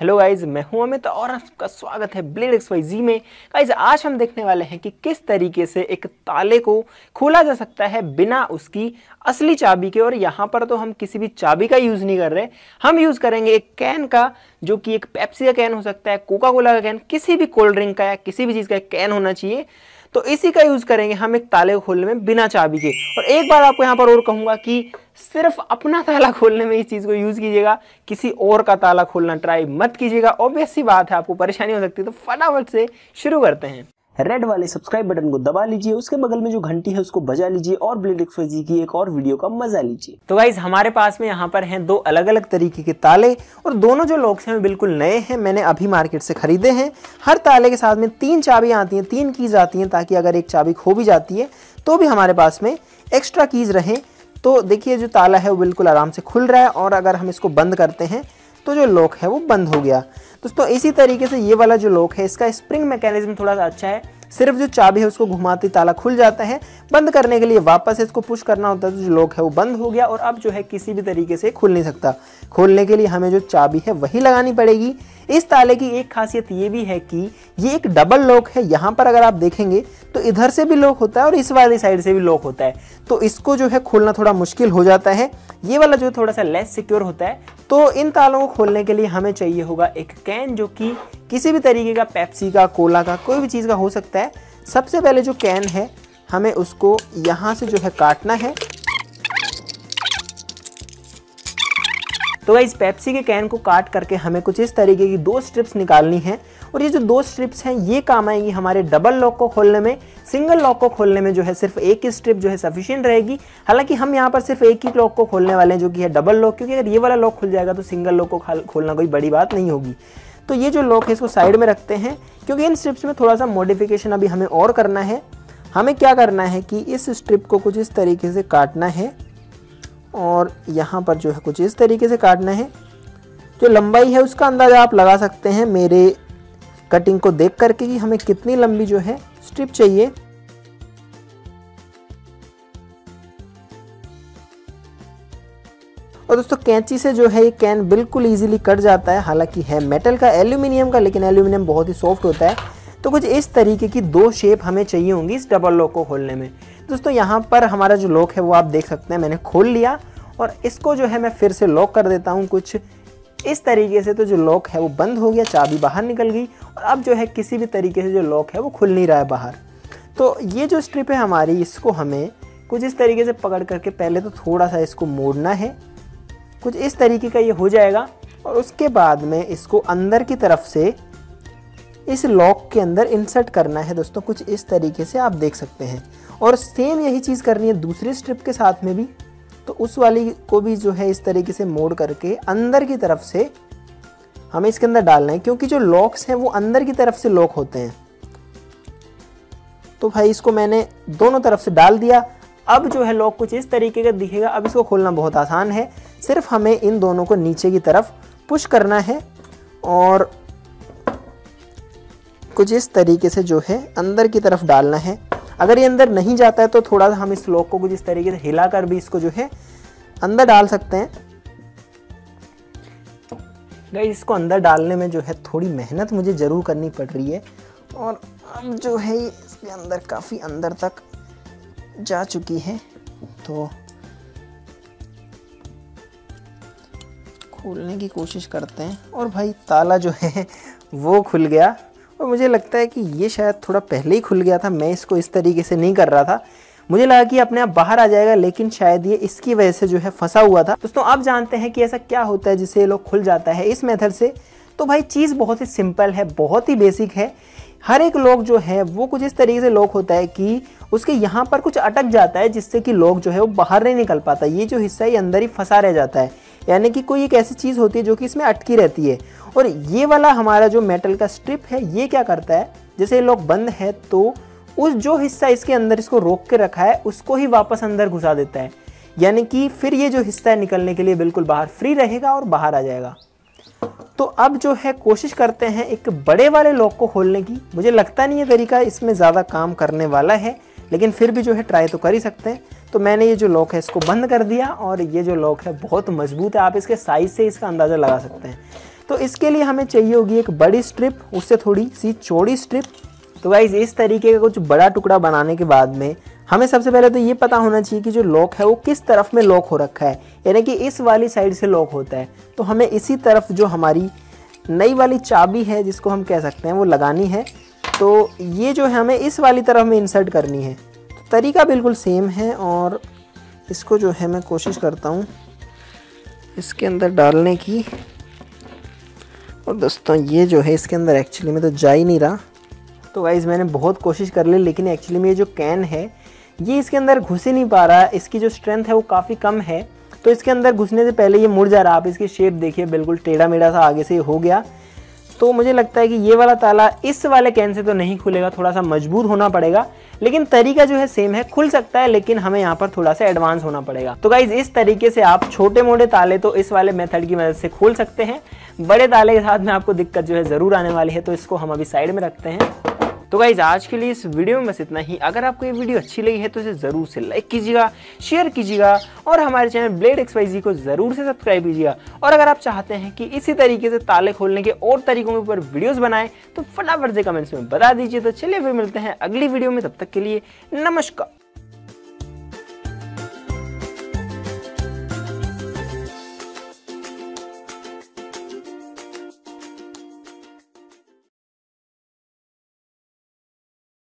Hello guys, मैं हूं अमित और आपका स्वागत है ब्लेड XYZ में। गाइज आज हम देखने वाले हैं कि किस तरीके से एक ताले को खोला जा सकता है बिना उसकी असली चाबी के। और यहाँ पर तो हम किसी भी चाबी का यूज़ नहीं कर रहे, हम यूज़ करेंगे एक कैन का, जो कि एक पेप्सी का कैन हो सकता है, कोका कोला का कैन, किसी भी कोल्ड ड्रिंक का या किसी भी चीज़ का कैन होना चाहिए। तो इसी का यूज़ करेंगे हम एक ताले को खोलने में बिना चाबी के। और एक बार आपको यहाँ पर और कहूँगा कि सिर्फ अपना ताला खोलने में इस चीज़ को यूज़ कीजिएगा, किसी और का ताला खोलना ट्राई मत कीजिएगा। ऑब्वियस सी बात है, आपको परेशानी हो सकती है। तो फटाफट से शुरू करते हैं। रेड वाले सब्सक्राइब बटन को दबा लीजिए, उसके बगल में जो घंटी है उसको बजा लीजिए और ब्लेड XYZ की एक और वीडियो का मजा लीजिए। तो गाइज हमारे पास में यहाँ पर हैं दो अलग अलग तरीके के ताले, और दोनों जो लॉक्स हैं बिल्कुल नए हैं, मैंने अभी मार्केट से खरीदे हैं। हर ताले के साथ में तीन चाबियाँ आती हैं, तीन कीज आती हैं, ताकि अगर एक चाबी खो भी जाती है तो भी हमारे पास में एक्स्ट्रा कीज रहें। तो देखिए जो ताला है वो बिल्कुल आराम से खुल रहा है, और अगर हम इसको बंद करते हैं तो जो लॉक है वो बंद हो गया। दोस्तों इसी तरीके से ये वाला जो लॉक है इसका स्प्रिंग मैकेनिज्म थोड़ा सा अच्छा है, सिर्फ जो चाबी है उसको घुमाते ताला खुल जाता है। बंद करने के लिए वापस इसको पुश करना होता है, तो जो लॉक है वो बंद हो गया और अब जो है किसी भी तरीके से खुल नहीं सकता। खोलने के लिए हमें जो चाबी है वही लगानी पड़ेगी। इस ताले की एक खासियत ये भी है कि ये एक डबल लॉक है। यहाँ पर अगर आप देखेंगे तो इधर से भी लॉक होता है और इस वाली साइड से भी लॉक होता है, तो इसको जो है खोलना थोड़ा मुश्किल हो जाता है। ये वाला जो थोड़ा सा लेस सिक्योर होता है। तो इन तालों को खोलने के लिए हमें चाहिए होगा एक कैन, जो कि किसी भी तरीके का पेप्सी का, कोला का, कोई भी चीज़ का हो सकता है। सबसे पहले जो कैन है हमें उसको यहाँ से जो है काटना है। तो इस पेप्सी के कैन को काट करके हमें कुछ इस तरीके की दो स्ट्रिप्स निकालनी है, और ये जो दो स्ट्रिप्स हैं ये काम आएंगी हमारे डबल लॉक को खोलने में। सिंगल लॉक को खोलने में जो है सिर्फ एक ही स्ट्रिप जो है सफिशिएंट रहेगी। हालांकि हम यहाँ पर सिर्फ एक ही लॉक को खोलने वाले हैं, जो कि है डबल लॉक, क्योंकि अगर ये वाला लॉक खुल जाएगा तो सिंगल लॉक को खोलना कोई बड़ी बात नहीं होगी। तो ये जो लॉक है इसको साइड में रखते हैं, क्योंकि इन स्ट्रिप्स में थोड़ा सा मॉडिफिकेशन अभी हमें और करना है। हमें क्या करना है कि इस स्ट्रिप को कुछ इस तरीके से काटना है, और यहाँ पर जो है कुछ इस तरीके से काटना है। जो लंबाई है उसका अंदाज़ा आप लगा सकते हैं मेरे कटिंग को देख करके कि हमें कितनी लंबी जो है स्ट्रिप चाहिए। और दोस्तों कैंची से जो है ये कैन बिल्कुल इजीली कट जाता है। हालांकि है मेटल का, एल्यूमिनियम का, लेकिन एल्यूमिनियम बहुत ही सॉफ्ट होता है। तो कुछ इस तरीके की दो शेप हमें चाहिए होंगी इस डबल लॉक को खोलने में। दोस्तों यहाँ पर हमारा जो लॉक है वो आप देख सकते हैं, मैंने खोल लिया और इसको जो है मैं फिर से लॉक कर देता हूँ कुछ इस तरीके से। तो जो लॉक है वो बंद हो गया, चाबी बाहर निकल गई, और अब जो है किसी भी तरीके से जो लॉक है वो खुल नहीं रहा है बाहर। तो ये जो स्ट्रिप है हमारी, इसको हमें कुछ इस तरीके से पकड़ करके पहले तो थोड़ा सा इसको मोड़ना है, कुछ इस तरीके का ये हो जाएगा। और उसके बाद में इसको अंदर की तरफ से इस लॉक के अंदर इंसर्ट करना है। दोस्तों कुछ इस तरीके से आप देख सकते हैं, और सेम यही चीज़ करनी है दूसरी स्ट्रिप के साथ में भी। तो उस वाली को भी जो है इस तरीके से मोड़ करके अंदर की तरफ से हमें इसके अंदर डालना है, क्योंकि जो लॉक्स हैं वो अंदर की तरफ से लॉक होते हैं। तो भाई इसको मैंने दोनों तरफ से डाल दिया। अब जो है लॉक कुछ इस तरीके का दिखेगा। अब इसको खोलना बहुत आसान है, सिर्फ हमें इन दोनों को नीचे की तरफ पुश करना है और कुछ इस तरीके से जो है अंदर की तरफ डालना है। अगर ये अंदर नहीं जाता है तो थोड़ा सा हम इस लॉक को कुछ इस तरीके से हिला कर भी इसको जो है अंदर डाल सकते हैं। गाइस इसको अंदर डालने में जो है थोड़ी मेहनत मुझे ज़रूर करनी पड़ रही है, और अब जो है इसके अंदर काफ़ी अंदर तक जा चुकी है। तो खोलने की कोशिश करते हैं, और भाई ताला जो है वो खुल गया। और मुझे लगता है कि ये शायद थोड़ा पहले ही खुल गया था, मैं इसको इस तरीके से नहीं कर रहा था, मुझे लगा कि अपने आप बाहर आ जाएगा, लेकिन शायद ये इसकी वजह से जो है फंसा हुआ था। दोस्तों आप जानते हैं कि ऐसा क्या होता है जिससे ये लॉक खुल जाता है इस मेथड से। तो भाई चीज़ बहुत ही सिंपल है, बहुत ही बेसिक है। हर एक लॉक जो है वो कुछ इस तरीके से लॉक होता है कि उसके यहाँ पर कुछ अटक जाता है, जिससे कि लॉक जो है वो बाहर नहीं निकल पाता। ये जो हिस्सा है ये अंदर ही फंसा रह जाता है, यानी कि कोई एक ऐसी चीज़ होती है जो कि इसमें अटकी रहती है। और ये वाला हमारा जो मेटल का स्ट्रिप है ये क्या करता है, जैसे ये लॉक बंद है तो उस जो हिस्सा इसके अंदर इसको रोक के रखा है उसको ही वापस अंदर घुसा देता है, यानी कि फिर ये जो हिस्सा है निकलने के लिए बिल्कुल बाहर फ्री रहेगा और बाहर आ जाएगा। तो अब जो है कोशिश करते हैं एक बड़े वाले लॉक को खोलने की। मुझे लगता नहीं ये तरीका इसमें ज़्यादा काम करने वाला है, लेकिन फिर भी जो है ट्राई तो कर ही सकते हैं। तो मैंने ये जो लॉक है इसको बंद कर दिया, और ये जो लॉक है बहुत मजबूत है, आप इसके साइज़ से इसका अंदाज़ा लगा सकते हैं। तो इसके लिए हमें चाहिए होगी एक बड़ी स्ट्रिप, उससे थोड़ी सी चौड़ी स्ट्रिप। तो गाइज़ इस तरीके का कुछ बड़ा टुकड़ा बनाने के बाद में हमें सबसे पहले तो ये पता होना चाहिए कि जो लॉक है वो किस तरफ में लॉक हो रखा है, यानी कि इस वाली साइड से लॉक होता है। तो हमें इसी तरफ जो हमारी नई वाली चाबी है, जिसको हम कह सकते हैं, वो लगानी है। तो ये जो है हमें इस वाली तरफ में इंसर्ट करनी है। तो तरीका बिल्कुल सेम है और इसको जो है मैं कोशिश करता हूँ इसके अंदर डालने की। और दोस्तों ये जो है इसके अंदर एक्चुअली में तो जा ही नहीं रहा। तो गाइज़ मैंने बहुत कोशिश कर ली, लेकिन एक्चुअली में ये जो कैन है ये इसके अंदर घुस ही नहीं पा रहा। इसकी जो स्ट्रेंथ है वो काफ़ी कम है, तो इसके अंदर घुसने से पहले ये मुड़ जा रहा। आप इसकी शेप देखिए, बिल्कुल टेढ़ा मेढ़ा सा आगे से हो गया। तो मुझे लगता है कि ये वाला ताला इस वाले कैन से तो नहीं खुलेगा, थोड़ा सा मजबूर होना पड़ेगा। लेकिन तरीका जो है सेम है, खुल सकता है, लेकिन हमें यहाँ पर थोड़ा सा एडवांस होना पड़ेगा। तो गाइज़ इस तरीके से आप छोटे मोटे ताले तो इस वाले मेथड की मदद से खोल सकते हैं, बड़े ताले के साथ में आपको दिक्कत जो है ज़रूर आने वाली है। तो इसको हम अभी साइड में रखते हैं। तो गाइज़ आज के लिए इस वीडियो में बस इतना ही। अगर आपको ये वीडियो अच्छी लगी है तो इसे ज़रूर से लाइक कीजिएगा, शेयर कीजिएगा और हमारे चैनल ब्लेड XYZ को ज़रूर से सब्सक्राइब कीजिएगा। और अगर आप चाहते हैं कि इसी तरीके से ताले खोलने के और तरीकों के ऊपर वीडियोस बनाएं तो फटाफट से कमेंट्स में बता दीजिए। तो चलिए फिर मिलते हैं अगली वीडियो में, तब तक के लिए नमस्कार।